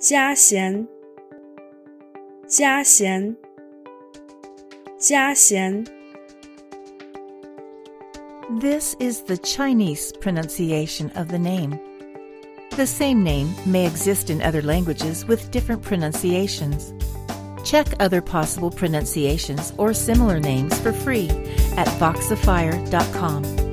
Jiaxian, Jiaxian, Jiaxian. This is the Chinese pronunciation of the name. The same name may exist in other languages with different pronunciations. Check other possible pronunciations or similar names for free at voxafire.com.